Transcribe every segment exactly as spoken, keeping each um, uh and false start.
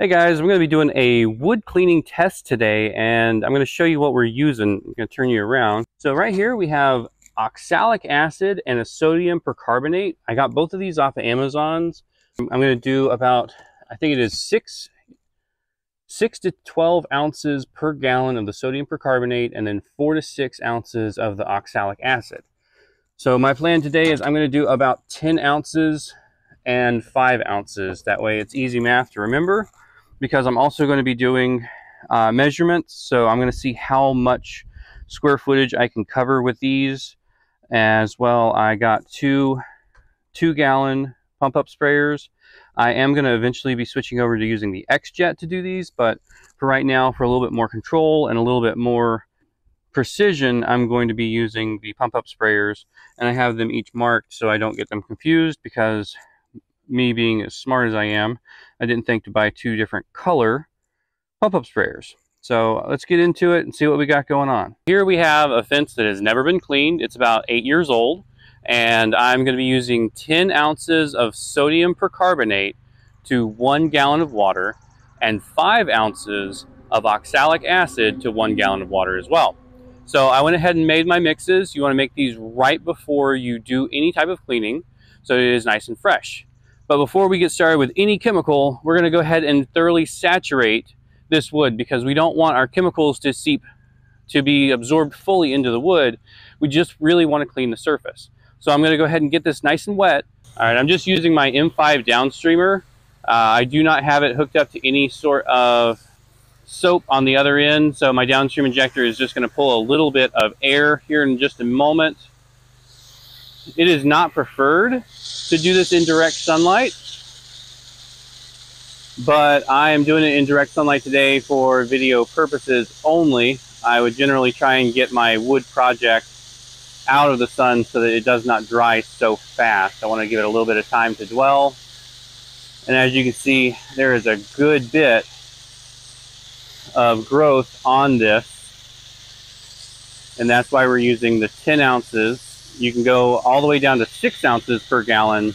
Hey guys, I'm going to be doing a wood cleaning test today, and I'm going to show you what we're using. I'm going to turn you around. So right here we have oxalic acid and a sodium percarbonate. I got both of these off of Amazon's. I'm going to do about, I think it is six, six to twelve ounces per gallon of the sodium percarbonate, and then four to six ounces of the oxalic acid. So my plan today is I'm going to do about ten ounces and five ounces. That way it's easy math to remember, because I'm also going to be doing uh, measurements. So I'm going to see how much square footage I can cover with these. As well, I got two two gallon pump up sprayers. I am going to eventually be switching over to using the X-Jet to do these, but for right now, for a little bit more control and a little bit more precision, I'm going to be using the pump up sprayers, and I have them each marked so I don't get them confused, because me being as smart as I am, I didn't think to buy two different color pump-up sprayers. So let's get into it and see what we got going on. Here we have a fence that has never been cleaned. It's about eight years old, and I'm going to be using ten ounces of sodium percarbonate to one gallon of water, and five ounces of oxalic acid to one gallon of water as well. So I went ahead and made my mixes. You want to make these right before you do any type of cleaning, so it is nice and fresh. But before we get started with any chemical, we're going to go ahead and thoroughly saturate this wood, because we don't want our chemicals to seep, to be absorbed fully into the wood. We just really want to clean the surface. So I'm going to go ahead and get this nice and wet. All right, I'm just using my M five downstreamer. Uh, I do not have it hooked up to any sort of soap on the other end, so my downstream injector is just going to pull a little bit of air here in just a moment. It is not preferred to do this in direct sunlight, but I am doing it in direct sunlight today for video purposes only. I would generally try and get my wood project out of the sun so that it does not dry so fast. I want to give it a little bit of time to dwell. And as you can see, there is a good bit of growth on this. And that's why we're using the ten ounces. You can go all the way down to six ounces per gallon,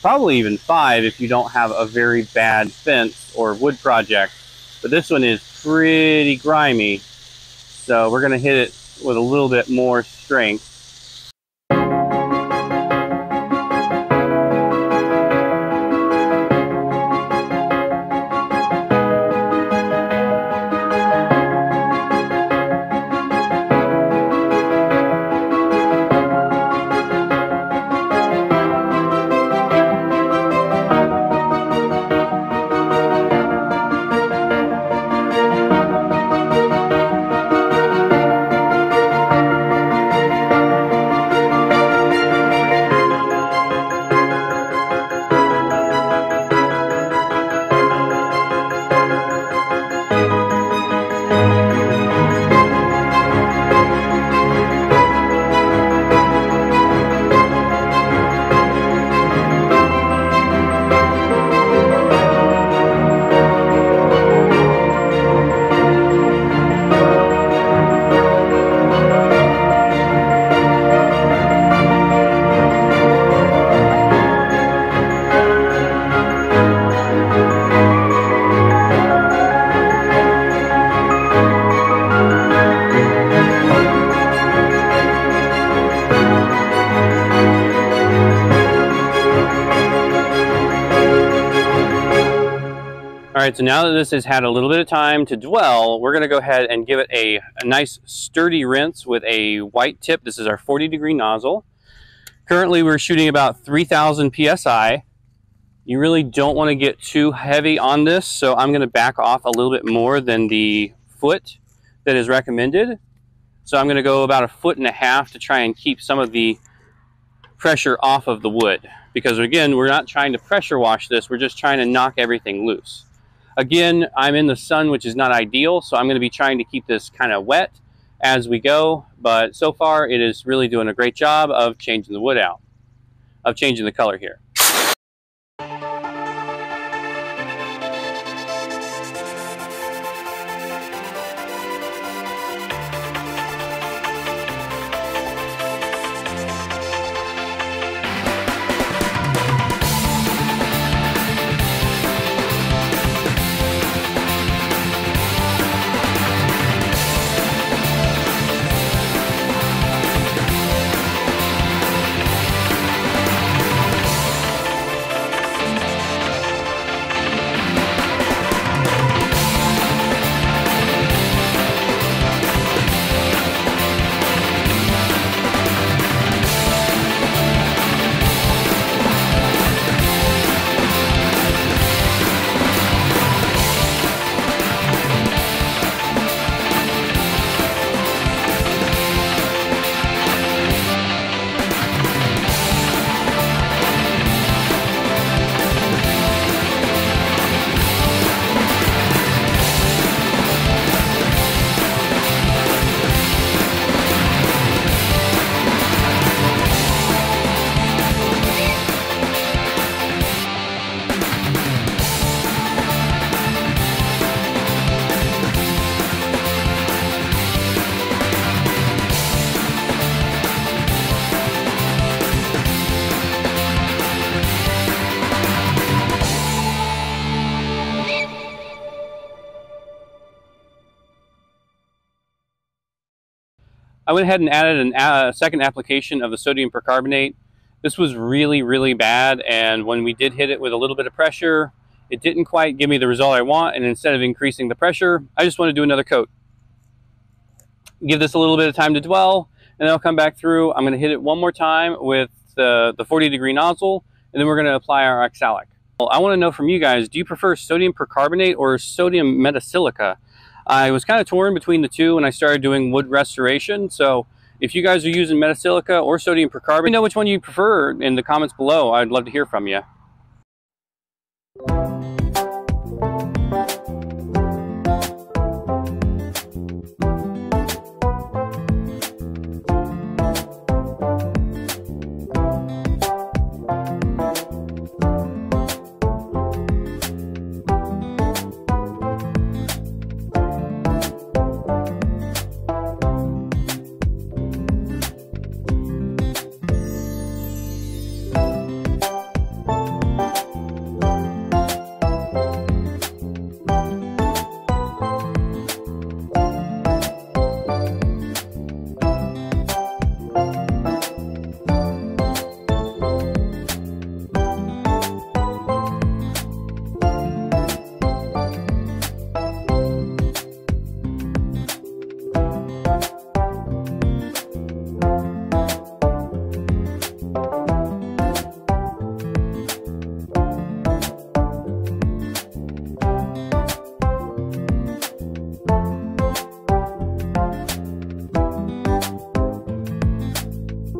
probably even five if you don't have a very bad fence or wood project. But this one is pretty grimy, so we're going to hit it with a little bit more strength. All right, so now that this has had a little bit of time to dwell, we're going to go ahead and give it a, a nice sturdy rinse with a white tip. This is our forty degree nozzle. Currently, we're shooting about three thousand P S I. You really don't want to get too heavy on this, so I'm going to back off a little bit more than the foot that is recommended. So I'm going to go about a foot and a half to try and keep some of the pressure off of the wood. Because again, we're not trying to pressure wash this, we're just trying to knock everything loose. Again, I'm in the sun, which is not ideal, so I'm going to be trying to keep this kind of wet as we go, but so far it is really doing a great job of changing the wood out, of changing the color here. I went ahead and added an, a second application of the sodium percarbonate. This was really, really bad, and when we did hit it with a little bit of pressure, it didn't quite give me the result I want, and instead of increasing the pressure, I just want to do another coat. Give this a little bit of time to dwell, and then I'll come back through. I'm going to hit it one more time with the, the forty degree nozzle, and then we're going to apply our oxalic. Well, I want to know from you guys, do you prefer sodium percarbonate or sodium metasilica? I was kind of torn between the two when I started doing wood restoration, so if you guys are using metasilica or sodium percarbonate, let me know which one you prefer in the comments below. I'd love to hear from you.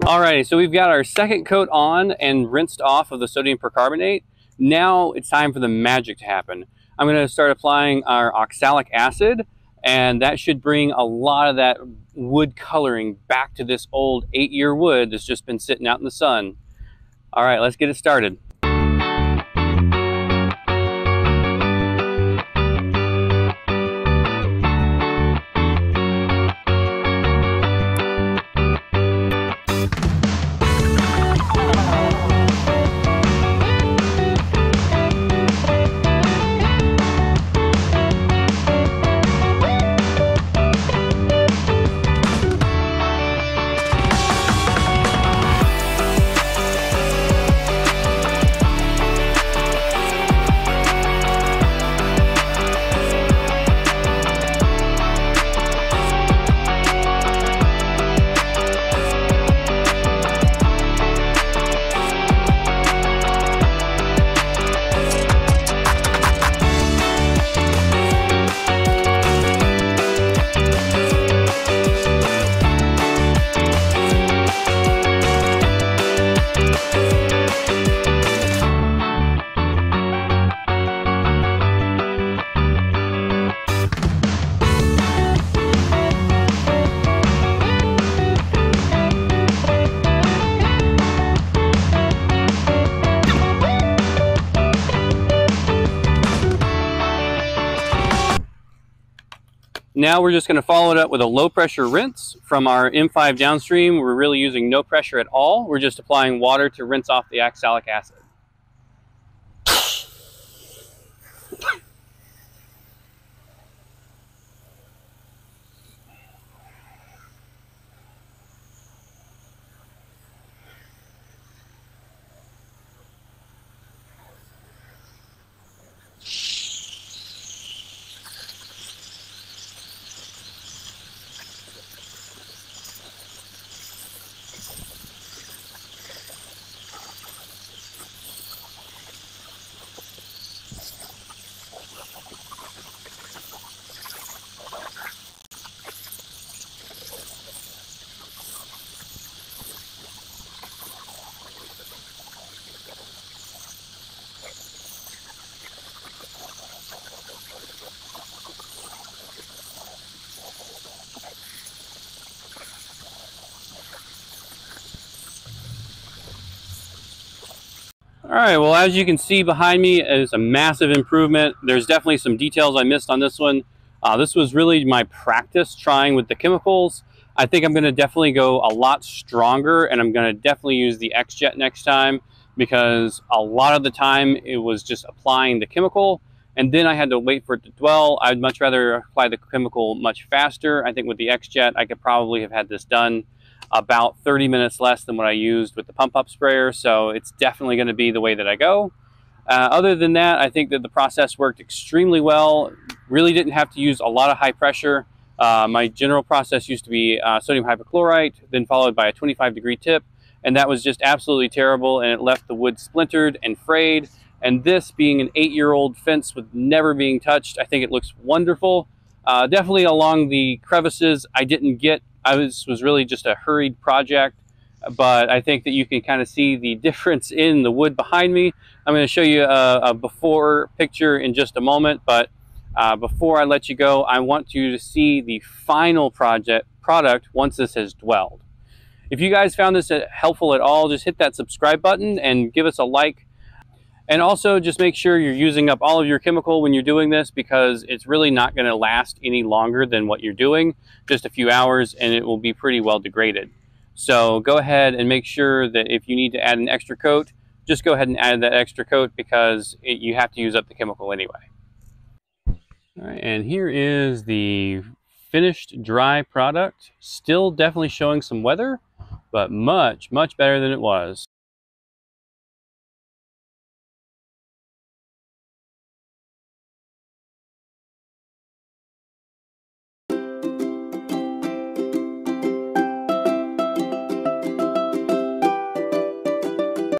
Alrighty, so we've got our second coat on and rinsed off of the sodium percarbonate. Now it's time for the magic to happen. I'm going to start applying our oxalic acid, and that should bring a lot of that wood coloring back to this old eight year wood that's just been sitting out in the sun. Alright, let's get it started. Now we're just going to follow it up with a low pressure rinse from our M five downstream. We're really using no pressure at all. We're just applying water to rinse off the oxalic acid. All right, well, as you can see behind me is a massive improvement. There's definitely some details I missed on this one. Uh, this was really my practice trying with the chemicals. I think I'm gonna definitely go a lot stronger, and I'm gonna definitely use the X-Jet next time, because a lot of the time it was just applying the chemical and then I had to wait for it to dwell. I'd much rather apply the chemical much faster. I think with the X-Jet, I could probably have had this done about thirty minutes less than what I used with the pump-up sprayer, so it's definitely going to be the way that I go. Uh, other than that, I think that the process worked extremely well. Really didn't have to use a lot of high pressure. Uh, my general process used to be uh, sodium hypochlorite, then followed by a twenty-five degree tip, and that was just absolutely terrible, and it left the wood splintered and frayed. And this being an eight-year-old fence with never being touched, I think it looks wonderful. Uh, definitely along the crevices, I didn't get, I was, was really just a hurried project, but I think that you can kind of see the difference in the wood behind me. I'm going to show you a, a before picture in just a moment, but uh, before I let you go, I want you to see the final project product once this has dwelled. If you guys found this helpful at all, just hit that subscribe button and give us a like. And also just make sure you're using up all of your chemical when you're doing this, because it's really not going to last any longer than what you're doing, just a few hours, and it will be pretty well degraded. So go ahead and make sure that if you need to add an extra coat, just go ahead and add that extra coat, because it, you have to use up the chemical anyway. All right, and here is the finished dry product. Still definitely showing some weather, but much, much better than it was.